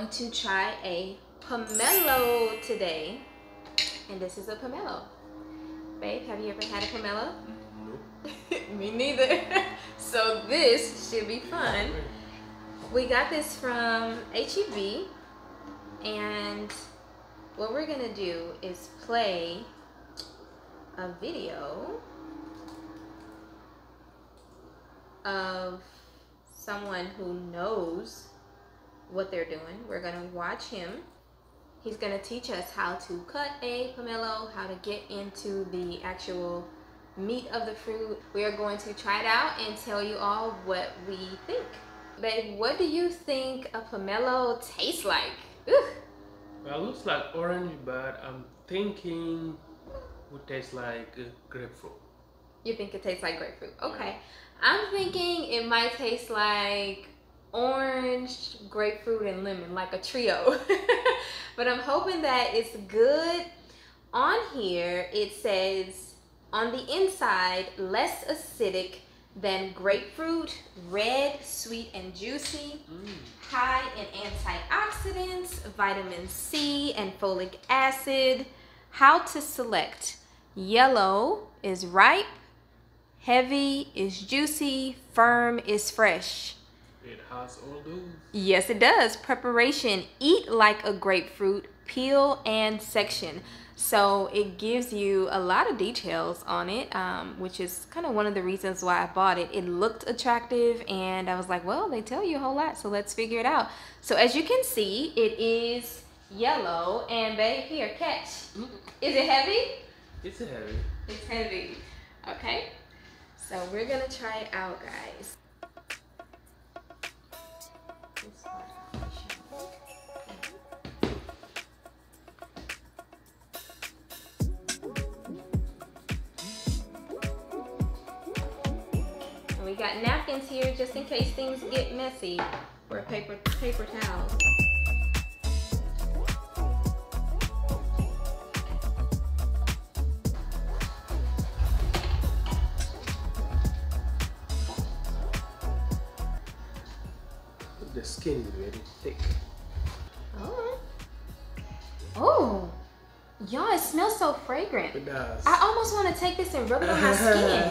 going to try a pomelo today. And this is a pomelo. Babe, have you ever had a pomelo? Nope. Me neither. So this should be fun. We got this from HEB. And what we're going to do is play a video of someone who knows what they're doing. We're going to watch him. He's going to teach us how to cut a pomelo, how to get into the actual meat of the fruit. We are going to try it out and tell you all what we think. Babe, what do you think a pomelo tastes like? Ooh. Well, it looks like orange, but I'm thinking it would taste like grapefruit. You think it tastes like grapefruit? Okay. I'm thinking it might taste like orange, grapefruit, and lemon, like a trio. But I'm hoping that it's good. On here it says on the inside, less acidic than grapefruit, red, sweet, and juicy, high in antioxidants, vitamin C, and folic acid. How to select: yellow is ripe, heavy is juicy, firm is fresh. It has all those. Yes, it does. Preparation: eat like a grapefruit, peel and section. So it gives you a lot of details on it, which is kind of one of the reasons why I bought it. It looked attractive and I was like, well, they tell you a whole lot, so let's figure it out. So as you can see, it is yellow. And babe, here, catch. Is it heavy? It's heavy. It's heavy. Okay. So we're going to try it out, guys. We got napkins here just in case things get messy, or paper towels. The skin is very thick. Oh, oh, y'all! It smells so fragrant. It does. I almost want to take this and rub it on my skin.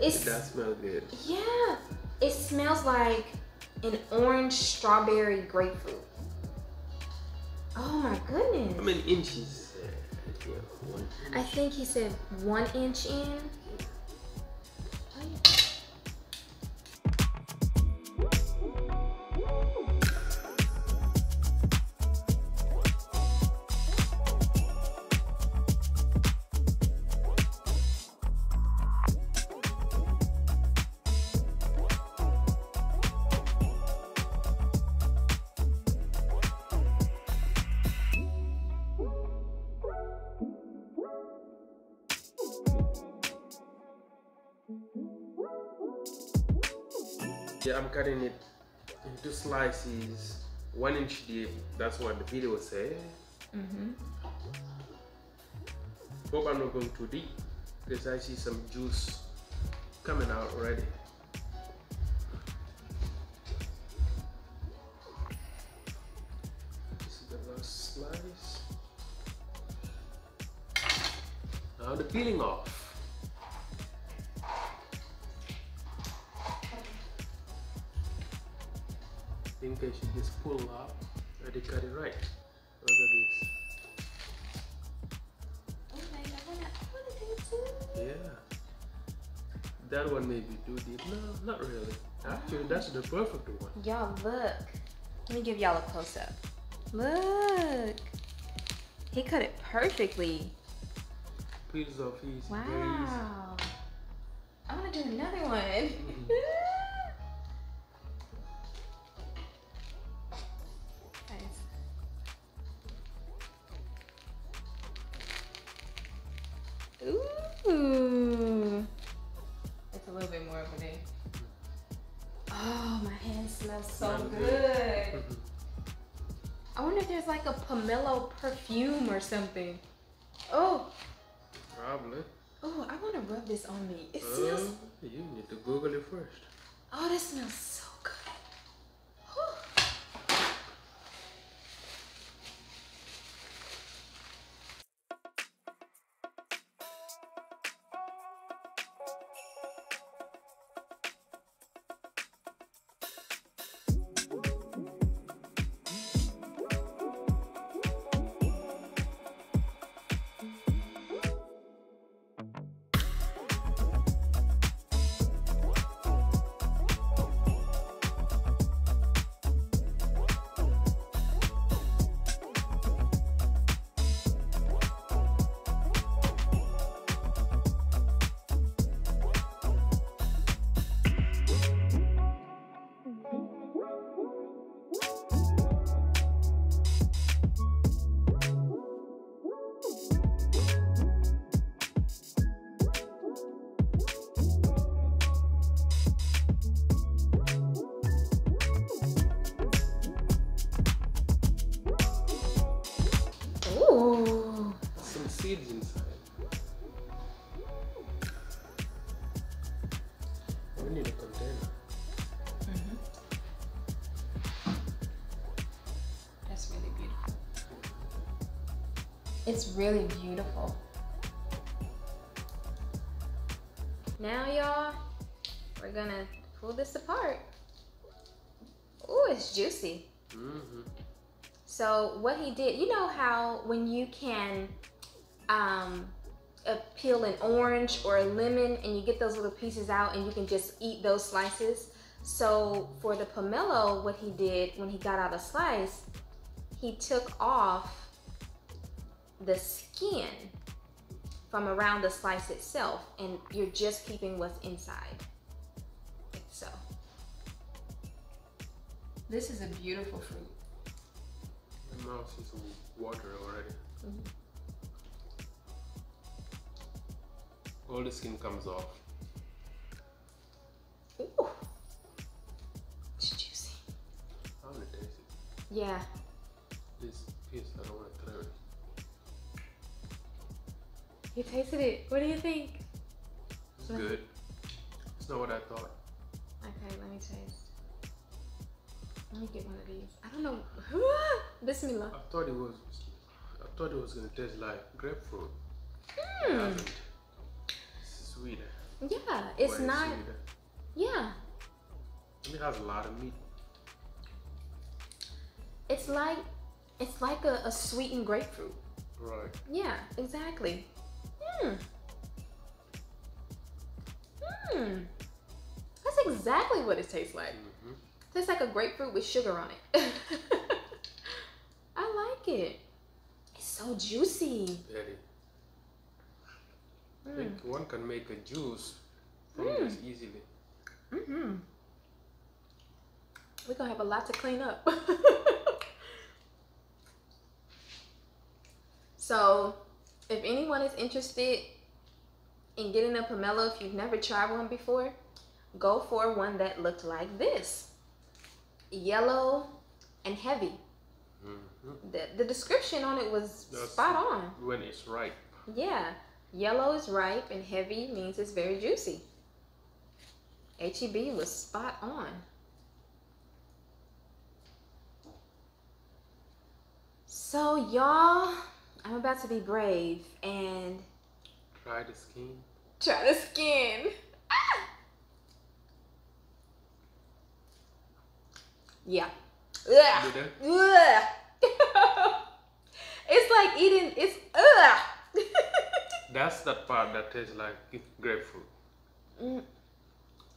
It does smell good. Yeah, it smells like an orange, strawberry, grapefruit. Oh my goodness. How many inches? I think he said 1 inch in. Oh, yeah. Yeah, I'm cutting it into slices, 1 inch deep. That's what the video said. Hope I'm not going too deep, because I see some juice coming out already. This is the last slice. Now the peeling off. I think I should just pull up and I cut it right. Look at this. Oh my God, I wanna do it too. Yeah. That one may be too deep. No, not really. Actually, that's the perfect one. Y'all, look. Let me give y'all a close-up. Look. He cut it perfectly. Piece of his. Wow. I wanna do another one. Ooh, it's a little bit more over there. Oh, my hand smells so good. I wonder if there's like a pomelo perfume or something. Oh, probably. Oh, I want to rub this on me. It smells. You need to Google it first. Oh, this smells so good. Whew. It's really beautiful. Now y'all, we're gonna pull this apart. Ooh, it's juicy. Mm-hmm. So what he did, you know how when you can peel an orange or a lemon and you get those little pieces out and you can just eat those slices? So for the pomelo, what he did when he got out a slice, he took off the skin from around the slice itself, and you're just keeping what's inside. So this is a beautiful fruit. My mouth sees some water already. Mm-hmm. All the skin comes off. Ooh, it's juicy. I want to taste it. Yeah. This piece, I don't want to throw it. You tasted it. What do you think? It's good. It's not what I thought. Okay, let me taste. Let me get one of these. I don't know. Bismillah. I thought it was gonna taste like grapefruit. Mm. It's sweeter. Yeah, it's not. Sweeter. Yeah. It has a lot of meat. It's like a sweetened grapefruit. Right. Yeah, exactly. Mm. Mm. That's exactly what it tastes like. Mm-hmm. Tastes like a grapefruit with sugar on it. I like it. It's so juicy. Very. Mm. I think one can make a juice from this easily. Mm-hmm. We're gonna have a lot to clean up. So if anyone is interested in getting a pomelo, if you've never tried one before, go for one that looked like this. Yellow and heavy. Mm-hmm. The description on it was spot on. When it's ripe. Yeah. Yellow is ripe and heavy means it's very juicy. HEB was spot on. So y'all, I'm about to be brave and try the skin. Try the skin. Ah! Yeah. Ugh. Ugh. It's like eating. It's ugh. That's the part that tastes like grapefruit. Mm.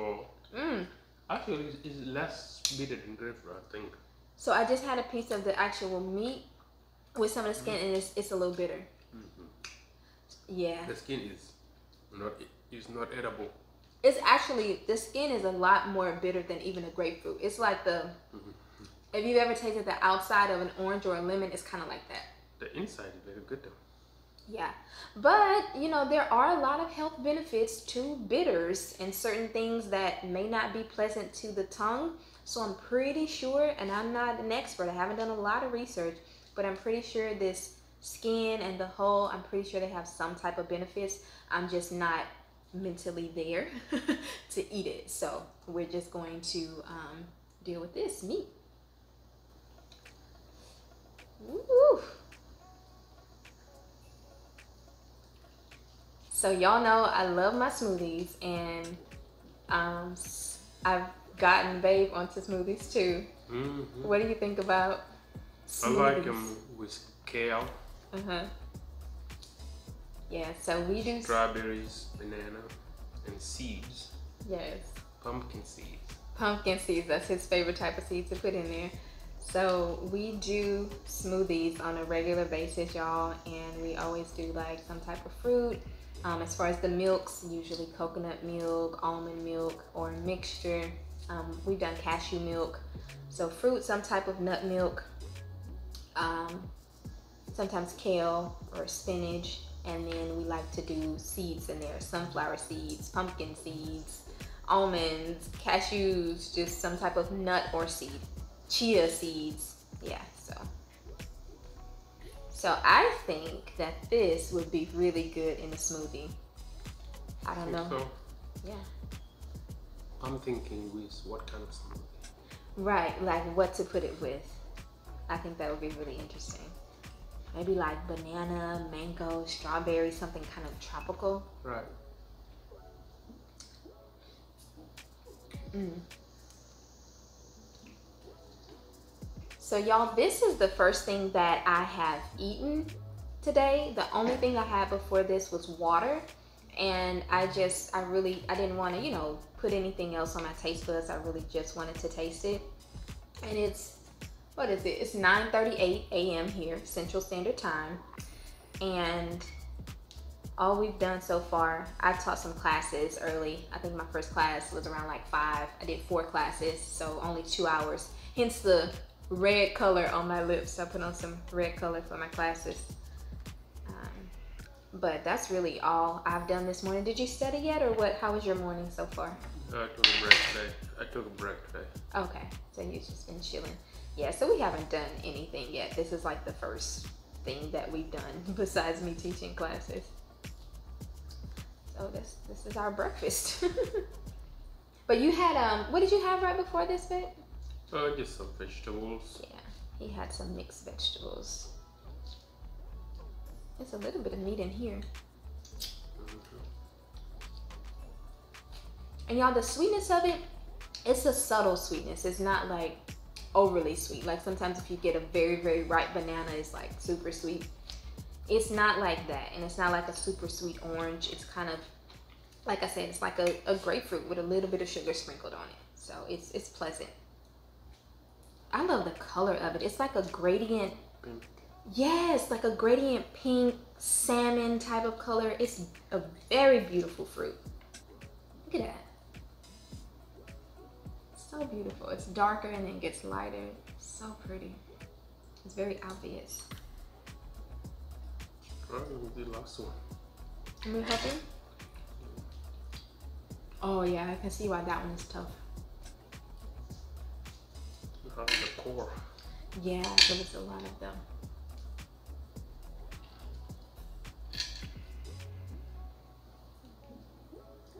Oh. Mm. Actually, it's less bitter than grapefruit, I think. So I just had a piece of the actual meat with some of the skin, and it's a little bitter. Mm-hmm. Yeah. The skin is not edible. It's actually, the skin is a lot more bitter than even a grapefruit. It's like the, if you've ever tasted the outside of an orange or a lemon, it's kind of like that. The inside is very good though. Yeah, but you know, there are a lot of health benefits to bitters and certain things that may not be pleasant to the tongue. So I'm pretty sure, and I'm not an expert, I haven't done a lot of research, but I'm pretty sure this skin and the whole, I'm pretty sure they have some type of benefits. I'm just not mentally there to eat it. So we're just going to deal with this meat. Ooh. So y'all know I love my smoothies, and I've gotten Babe onto smoothies too. Mm-hmm. What do you think about smoothies? I like them with kale. Uh-huh. Yeah, so we do strawberries, banana, and seeds. Yes. Pumpkin seeds. Pumpkin seeds, that's his favorite type of seed to put in there. So we do smoothies on a regular basis, y'all, and we always do like some type of fruit. As far as the milks, usually coconut milk, almond milk, or a mixture. We've done cashew milk. So fruit, some type of nut milk. Sometimes kale or spinach, and then we like to do seeds in there, sunflower seeds, pumpkin seeds, almonds, cashews, just some type of nut or seed, chia seeds. Yeah, so I think that this would be really good in a smoothie. I don't know. So. Yeah. I'm thinking with what kind of smoothie? Right, like what to put it with. I think that would be really interesting. maybe like banana, mango, strawberry, something kind of tropical. Right. Mm. So y'all, this is the first thing that I have eaten today. The only thing I had before this was water, and I didn't want to, you know, put anything else on my taste buds. I really just wanted to taste it. And it's, what is it? It's 9:38 a.m. here, Central Standard Time. And all we've done so far, I taught some classes early. I think my first class was around like 5. I did 4 classes, so only 2 hours. Hence the red color on my lips. I put on some red color for my classes. But that's really all I've done this morning. Did you study yet, or what? How was your morning so far? No, I took a break today. Okay, so you've just been chilling. Yeah, so we haven't done anything yet. This is like the first thing that we've done besides me teaching classes. So this is our breakfast. But you had, what did you have right before this bit? Just some vegetables. Yeah, he had some mixed vegetables. There's a little bit of meat in here. And y'all, the sweetness of it, it's a subtle sweetness. It's not like overly sweet. Like sometimes if you get a very, very ripe banana, it's like super sweet. It's not like that. And it's not like a super sweet orange. It's kind of, like I said, it's like a grapefruit with a little bit of sugar sprinkled on it. So it's pleasant. I love the color of it. It's like a gradient, yes, like a gradient pink salmon type of color. It's a very beautiful fruit. Look at that. It's so beautiful. It's darker and then gets lighter. It's so pretty. It's very obvious. Probably will be the last one. Can we help you? Oh yeah, I can see why that one is tough. The core. Yeah, there was a lot of them.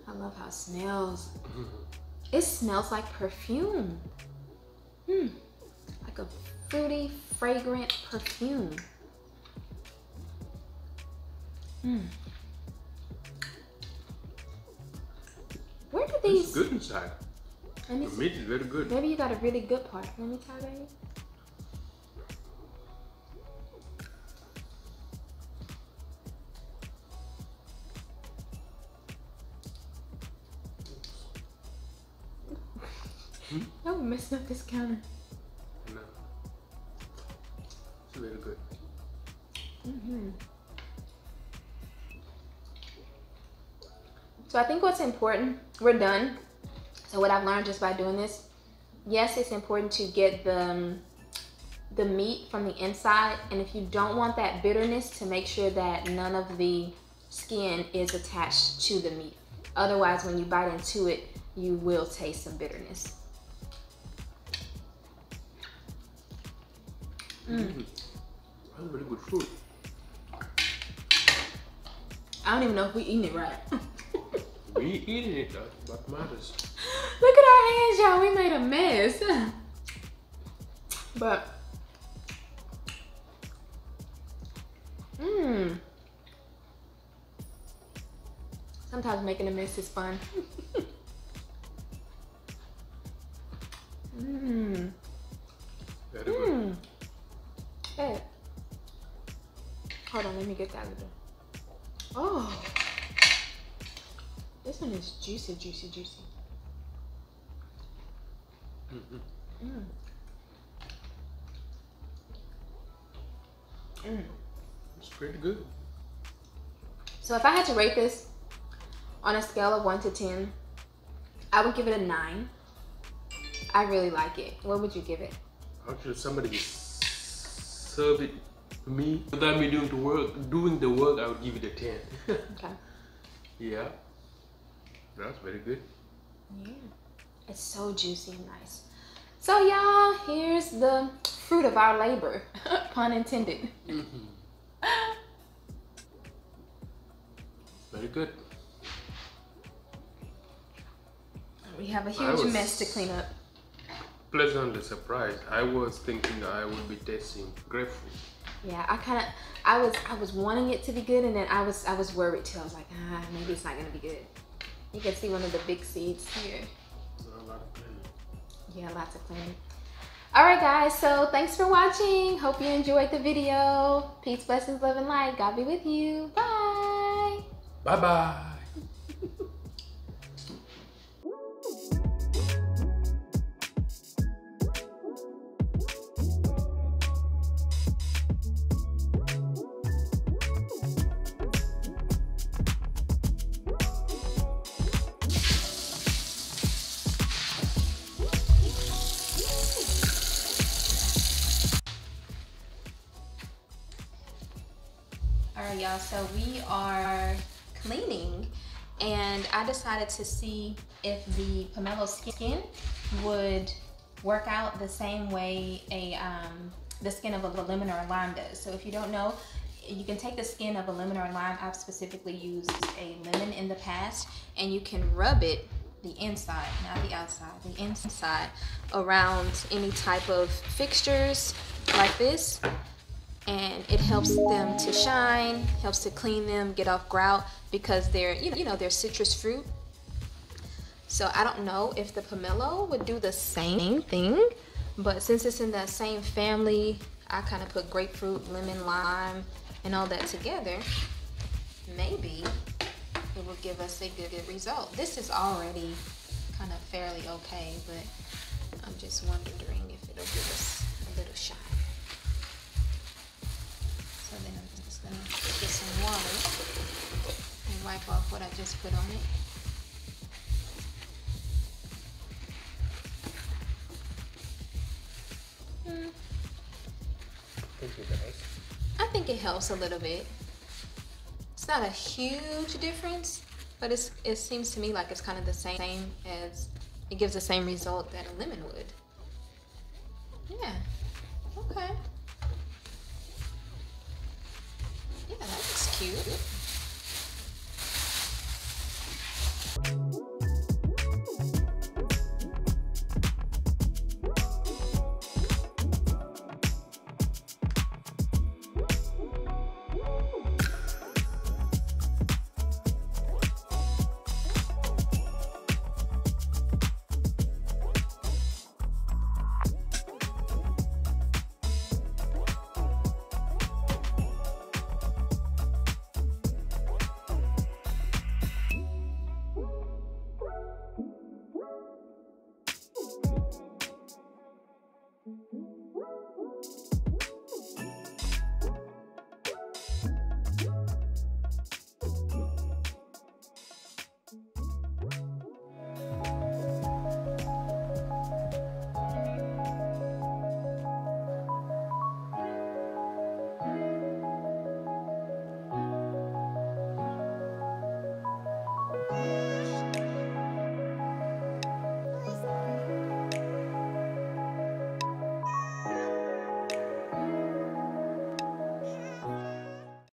I love how it smells. It smells like perfume. Like a fruity, fragrant perfume. Where do these? It's good inside. The meat is very good. Maybe you got a really good part. Let me try, baby. Oh, I'm messing up this counter. No. It's very good. So I think what's important, we're done. So what I've learned just by doing this, yes, it's important to get the meat from the inside, and if you don't want that bitterness, to make sure that none of the skin is attached to the meat. Otherwise, when you bite into it, you will taste some bitterness. That's really good food. I don't even know if we're eating it right. We eating it, though. What matters. Look at our hands, y'all. We made a mess. But sometimes making a mess is fun. Very good. Hey. Hold on, let me get that little. Oh. This one is juicy, juicy, juicy. It's pretty good. So if I had to rate this on a scale of 1 to 10, I would give it a 9. I really like it. What would you give it? Actually, somebody serve it to me without me doing the work, I would give it a 10. Okay. Yeah. That's very good. Yeah, it's so juicy and nice. So y'all, here's the fruit of our labor, pun intended. Very good. We have a huge mess to clean up. Pleasantly surprised. I was thinking I would be tasting grapefruit. Yeah, I was wanting it to be good, and then I was worried too. I was like, maybe it's not gonna be good. You can see one of the big seeds here. A lot of planning. Yeah, lots of planning. All right, guys. So thanks for watching. Hope you enjoyed the video. Peace, blessings, love, and light. God be with you. Bye. Bye bye. Y'all, so we are cleaning, and I decided to see if the pomelo skin would work out the same way the skin of a lemon or a lime does. So if you don't know, you can take the skin of a lemon or a lime. I've specifically used a lemon in the past, and you can rub it, the inside, not the outside, the inside, around any type of fixtures like this. And it helps them to shine, helps to clean them, get off grout, because they're, they're citrus fruit. So I don't know if the pomelo would do the same thing, but since it's in that same family, I kind of put grapefruit, lemon, lime, and all that together. Maybe it will give us a good result. This is already kind of fairly okay, but I'm just wondering if it'll give us a little shine. So then I'm just gonna get some water and wipe off what I just put on it. I think it helps a little bit. It's not a huge difference, but it seems to me like it's kind of the same as, it gives the same result that a lemon would. Yeah, okay. Yeah, that looks cute.